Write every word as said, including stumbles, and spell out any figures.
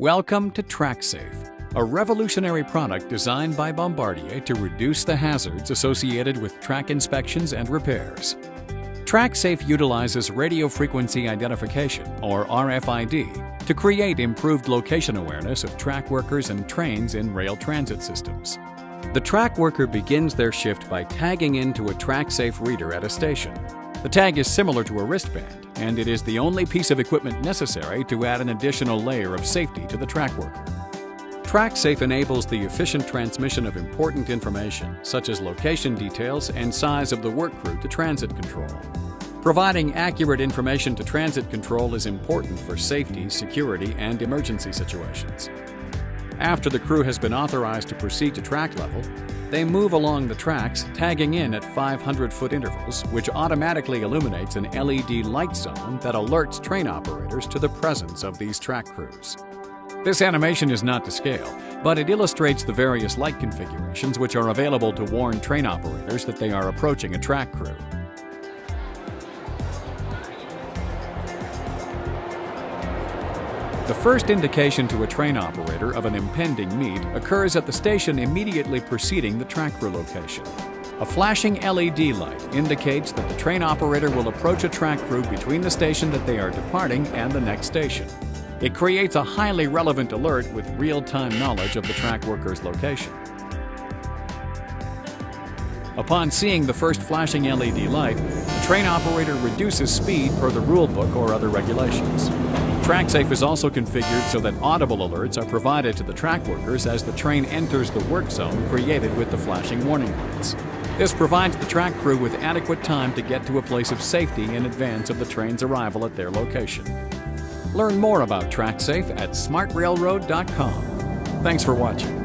Welcome to TrackSafe, a revolutionary product designed by Bombardier to reduce the hazards associated with track inspections and repairs. TrackSafe utilizes radio frequency identification, or R F I D, to create improved location awareness of track workers and trains in rail transit systems. The track worker begins their shift by tagging into a TrackSafe reader at a station. The tag is similar to a wristband, and it is the only piece of equipment necessary to add an additional layer of safety to the track worker. TrackSafe enables the efficient transmission of important information, such as location details and size of the work crew, to transit control. Providing accurate information to transit control is important for safety, security, and emergency situations. After the crew has been authorized to proceed to track level, they move along the tracks, tagging in at five hundred foot intervals, which automatically illuminates an L E D light zone that alerts train operators to the presence of these track crews. This animation is not to scale, but it illustrates the various light configurations which are available to warn train operators that they are approaching a track crew. The first indication to a train operator of an impending meet occurs at the station immediately preceding the track crew location. A flashing L E D light indicates that the train operator will approach a track crew between the station that they are departing and the next station. It creates a highly relevant alert with real-time knowledge of the track worker's location. Upon seeing the first flashing L E D light, the train operator reduces speed per the rulebook or other regulations. TrackSafe is also configured so that audible alerts are provided to the track workers as the train enters the work zone created with the flashing warning lights. This provides the track crew with adequate time to get to a place of safety in advance of the train's arrival at their location. Learn more about TrackSafe at smart railroad dot com. Thanks for watching.